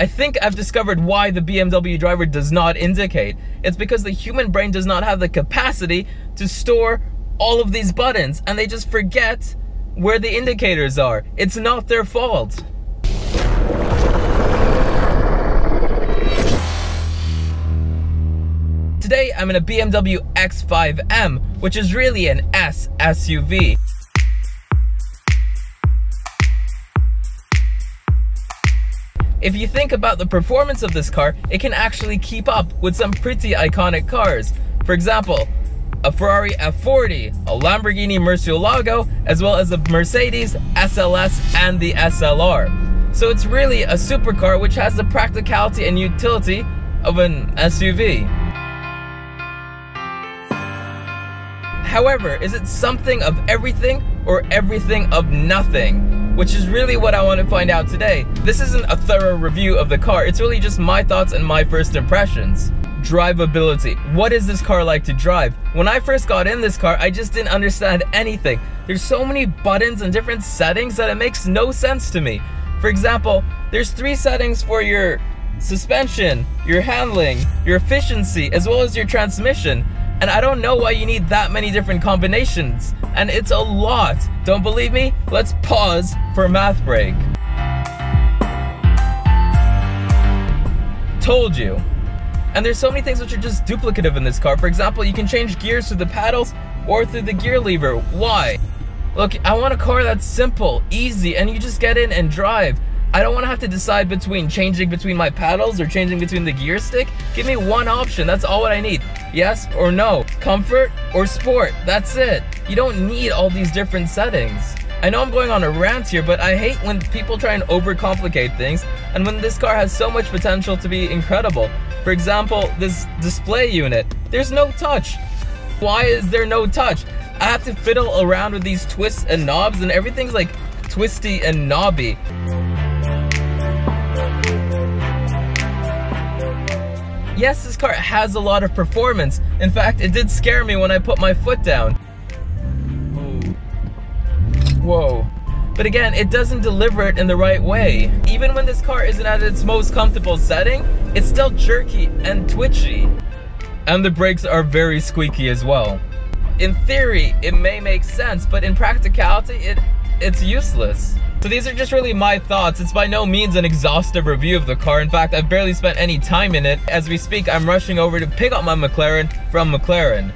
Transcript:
I think I've discovered why the BMW driver does not indicate. It's because the human brain does not have the capacity to store all of these buttons, and they just forget where the indicators are. It's not their fault. Today, I'm in a BMW X5M, which is really an SUV. If you think about the performance of this car, it can actually keep up with some pretty iconic cars. For example, a Ferrari F40, a Lamborghini Murcielago, as well as a Mercedes SLS and the SLR. So it's really a supercar which has the practicality and utility of an SUV. However, is it something of everything or everything of nothing? Which is really what I want to find out today. This isn't a thorough review of the car, it's really just my thoughts and my first impressions. Drivability. What is this car like to drive? When I first got in this car, I just didn't understand anything. There's so many buttons and different settings that it makes no sense to me. For example, there's 3 settings for your suspension, your handling, your efficiency, as well as your transmission. And I don't know why you need that many different combinations. And it's a lot. Don't believe me? Let's pause for a math break. Told you. And there's so many things which are just duplicative in this car. For example, you can change gears through the paddles or through the gear lever. Why? Look, I want a car that's simple, easy, and you just get in and drive. I don't want to have to decide between changing between my paddles or changing between the gear stick. Give me one option, that's all what I need. Yes or no, comfort or sport, that's it. You don't need all these different settings. I know I'm going on a rant here, but I hate when people try and overcomplicate things, and when this car has so much potential to be incredible. For example, this display unit, there's no touch. Why is there no touch? I have to fiddle around with these twists and knobs, and everything's like twisty and knobby. Yes, this car has a lot of performance. In fact, it did scare me when I put my foot down. Whoa. But again, it doesn't deliver it in the right way. Even when this car isn't at its most comfortable setting, it's still jerky and twitchy. And the brakes are very squeaky as well. In theory, it may make sense, but in practicality, it's useless. So these are just really my thoughts. It's by no means an exhaustive review of the car. In fact, I've barely spent any time in it. As we speak, I'm rushing over to pick up my McLaren from McLaren.